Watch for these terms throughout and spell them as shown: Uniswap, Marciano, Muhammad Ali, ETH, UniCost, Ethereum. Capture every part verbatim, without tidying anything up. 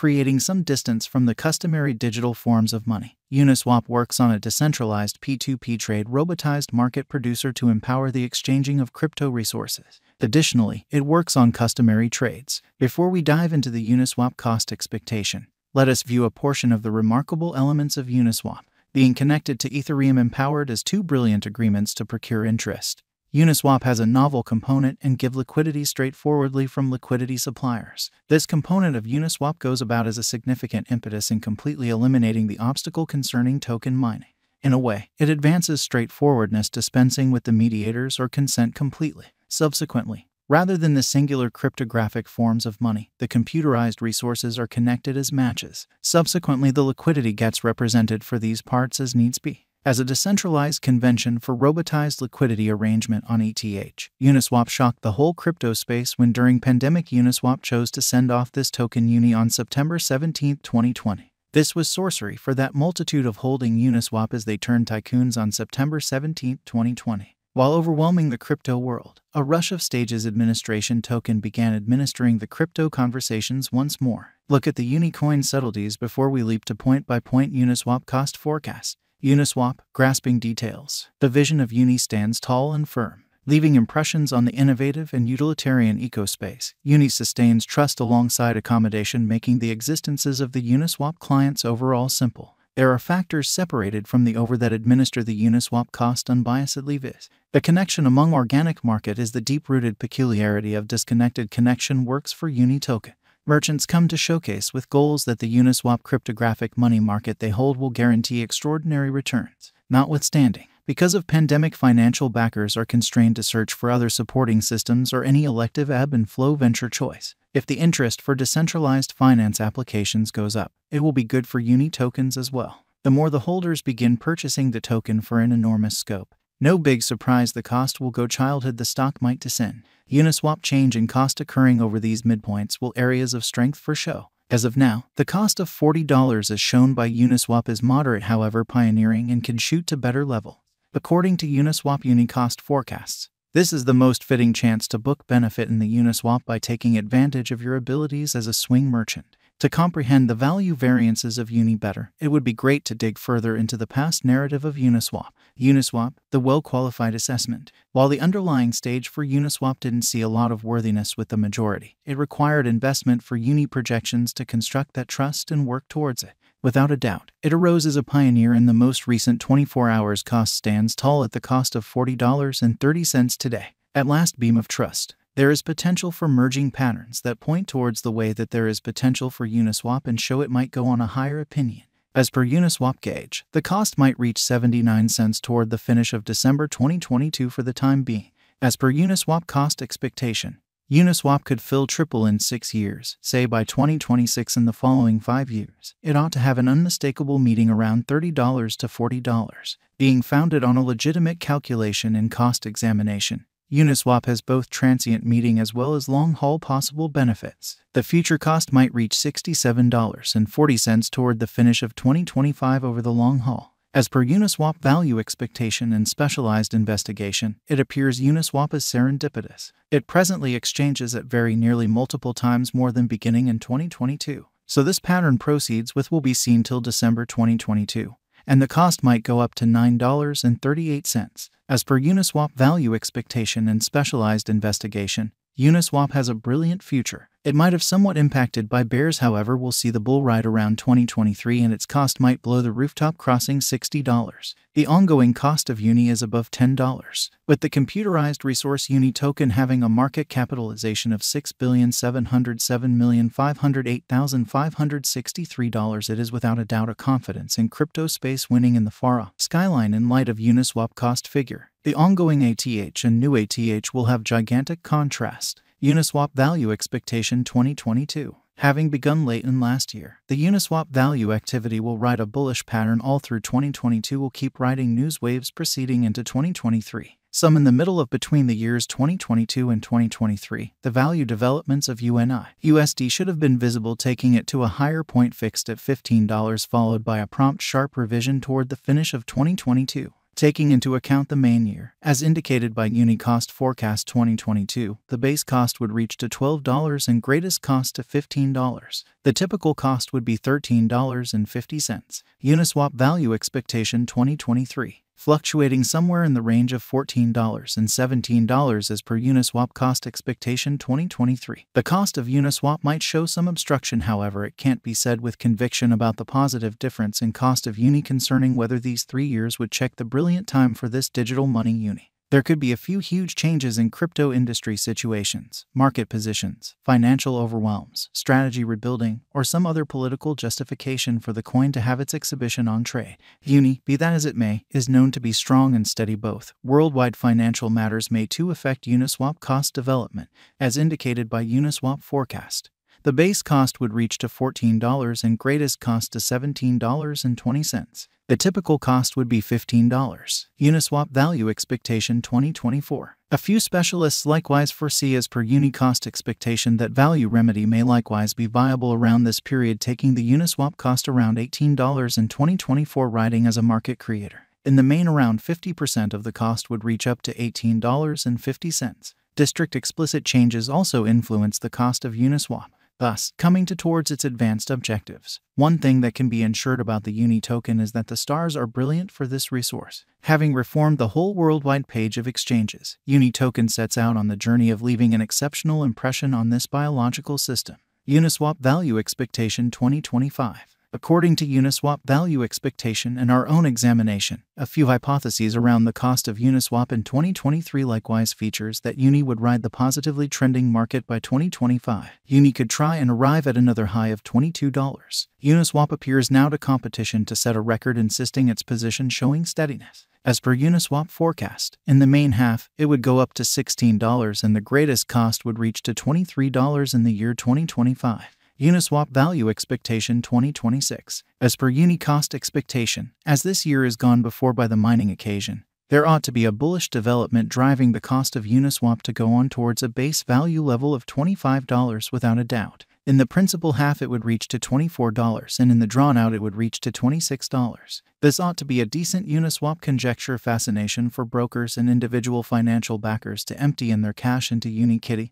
creating some distance from the customary digital forms of money. Uniswap works on a decentralized P two P trade robotized market producer to empower the exchanging of crypto resources. Additionally, it works on customary trades. Before we dive into the Uniswap cost expectation, let us view a portion of the remarkable elements of Uniswap. Being connected to Ethereum empowered as two brilliant agreements to procure interest. Uniswap has a novel component and give liquidity straightforwardly from liquidity suppliers. This component of Uniswap goes about as a significant impetus in completely eliminating the obstacle concerning token mining. In a way, it advances straightforwardness, dispensing with the mediators or consent completely. Subsequently, rather than the singular cryptographic forms of money, the computerized resources are connected as matches. Subsequently, the liquidity gets represented for these parts as needs be. As a decentralized convention for robotized liquidity arrangement on E T H, Uniswap shocked the whole crypto space when during pandemic Uniswap chose to send off this token U N I on September seventeenth twenty twenty. This was sorcery for that multitude of holding Uniswap as they turned tycoons on September seventeenth twenty twenty. While overwhelming the crypto world, a rush of stages administration token began administering the crypto conversations once more. Look at the unicorn subtleties before we leap to point-by-point Uniswap cost forecast. Uniswap, grasping details. The vision of Uni stands tall and firm, leaving impressions on the innovative and utilitarian ecospace. Uni sustains trust alongside accommodation, making the existences of the Uniswap clients overall simple. There are factors separated from the over that administer the Uniswap cost unbiasedly, viz. The connection among organic market is the deep-rooted peculiarity of disconnected connection works for Uni token. Merchants come to showcase with goals that the Uniswap cryptographic money market they hold will guarantee extraordinary returns. Notwithstanding, because of pandemic financial backers are constrained to search for other supporting systems or any elective ebb and flow venture choice. If the interest for decentralized finance applications goes up, it will be good for Uni tokens as well. The more the holders begin purchasing the token for an enormous scope, no big surprise the cost will go childhood the stock might descend. Uniswap change in cost occurring over these midpoints will areas of strength for show. As of now, the cost of forty dollars as shown by Uniswap is moderate, however pioneering, and can shoot to better level. According to Uniswap Uni cost forecasts, this is the most fitting chance to book benefit in the Uniswap by taking advantage of your abilities as a swing merchant. To comprehend the value variances of Uni better, it would be great to dig further into the past narrative of Uniswap. Uniswap, the well-qualified assessment. While the underlying stage for Uniswap didn't see a lot of worthiness with the majority, it required investment for Uni projections to construct that trust and work towards it. Without a doubt, it arose as a pioneer in the most recent twenty-four hours cost stands tall at the cost of forty dollars and thirty cents today. At last beam of trust. There is potential for merging patterns that point towards the way that there is potential for Uniswap and show it might go on a higher opinion. As per Uniswap gauge, the cost might reach seventy-nine cents toward the finish of December twenty twenty-two for the time being. As per Uniswap cost expectation, Uniswap could fill triple in six years, say by twenty twenty-six in the following five years. It ought to have an unmistakable meeting around thirty to forty dollars, being founded on a legitimate calculation and cost examination. Uniswap has both transient meeting as well as long-haul possible benefits. The future cost might reach sixty-seven dollars and forty cents toward the finish of twenty twenty-five over the long haul. As per Uniswap value expectation and specialized investigation, it appears Uniswap is serendipitous. It presently exchanges at very nearly multiple times more than beginning in twenty twenty-two. So this pattern proceeds with will be seen till December twenty twenty-two, and the cost might go up to nine dollars and thirty-eight cents. As per Uniswap value expectation and specialized investigation, Uniswap has a brilliant future. It might have somewhat impacted by bears, however we'll see the bull ride around twenty twenty-three and its cost might blow the rooftop crossing sixty dollars. The ongoing cost of Uni is above ten dollars. With the computerized resource Uni token having a market capitalization of six billion seven hundred seven million five hundred eight thousand five hundred sixty-three dollars, it is without a doubt a confidence in crypto space winning in the far-off skyline in light of Uniswap cost figure. The ongoing A T H and new A T H will have gigantic contrast. Uniswap value expectation twenty twenty-two. Having begun late in last year, the Uniswap value activity will ride a bullish pattern all through twenty twenty-two, will keep riding news waves proceeding into twenty twenty-three. Some in the middle of between the years twenty twenty-two and twenty twenty-three, the value developments of U N I U S D should have been visible, taking it to a higher point fixed at fifteen dollars, followed by a prompt sharp revision toward the finish of twenty twenty-two. taking into account the main year. As indicated by UniCost Forecast twenty twenty-two, the base cost would reach to twelve dollars and greatest cost to fifteen dollars. The typical cost would be thirteen dollars and fifty cents. Uniswap Value Expectation twenty twenty-three, fluctuating somewhere in the range of fourteen and seventeen dollars as per Uniswap Cost Expectation twenty twenty-three. The cost of Uniswap might show some obstruction, however it can't be said with conviction about the positive difference in cost of Uni concerning whether these three years would check the brilliant time for this digital money Uni. There could be a few huge changes in crypto industry situations, market positions, financial overwhelms, strategy rebuilding, or some other political justification for the coin to have its exhibition on trade. Uni, be that as it may, is known to be strong and steady both. Worldwide financial matters may too affect Uniswap cost development, as indicated by Uniswap Forecast. The base cost would reach to fourteen dollars and greatest cost to seventeen dollars and twenty cents. The typical cost would be fifteen dollars. Uniswap Value Expectation twenty twenty-four. A few specialists likewise foresee as per UniCost expectation that value remedy may likewise be viable around this period, taking the Uniswap cost around eighteen dollars in twenty twenty-four, riding as a market creator. In the main, around fifty percent of the cost would reach up to eighteen dollars and fifty cents. District explicit changes also influence the cost of Uniswap, thus coming to towards its advanced objectives. One thing that can be ensured about the Uni token is that the stars are brilliant for this resource. Having reformed the whole worldwide page of exchanges, Uni token sets out on the journey of leaving an exceptional impression on this biological system. Uniswap Value Expectation twenty twenty-five. According to Uniswap Value Expectation and our own examination, a few hypotheses around the cost of Uniswap in twenty twenty-three likewise features that Uni would ride the positively trending market by twenty twenty-five. Uni could try and arrive at another high of twenty-two dollars. Uniswap appears now to competition to set a record, insisting its position showing steadiness. As per Uniswap Forecast, in the main half, it would go up to sixteen dollars and the greatest cost would reach to twenty-three dollars in the year twenty twenty-five. Uniswap Value Expectation twenty twenty-six. As per UniCost expectation, as this year is gone before by the mining occasion, there ought to be a bullish development driving the cost of Uniswap to go on towards a base value level of twenty-five dollars without a doubt. In the principal half it would reach to twenty-four dollars and in the drawn out it would reach to twenty-six dollars. This ought to be a decent Uniswap conjecture fascination for brokers and individual financial backers to empty in their cash into UniKitty,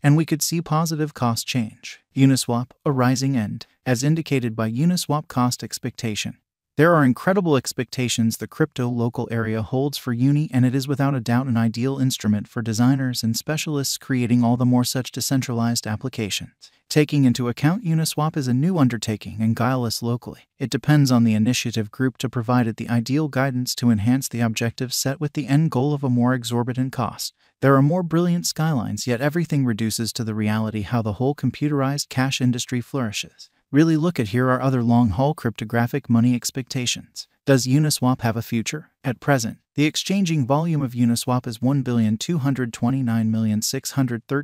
and we could see positive cost change. Uniswap, a rising end, as indicated by Uniswap cost expectation. There are incredible expectations the crypto local area holds for Uni, and it is without a doubt an ideal instrument for designers and specialists creating all the more such decentralized applications. Taking into account Uniswap is a new undertaking and guileless locally, it depends on the initiative group to provide it the ideal guidance to enhance the objective set with the end goal of a more exorbitant cost. There are more brilliant skylines, yet everything reduces to the reality how the whole computerized cash industry flourishes. Really look at here our other long-haul cryptographic money expectations. Does Uniswap have a future? At present, the exchanging volume of Uniswap is one billion two hundred twenty-nine million six hundred thirteen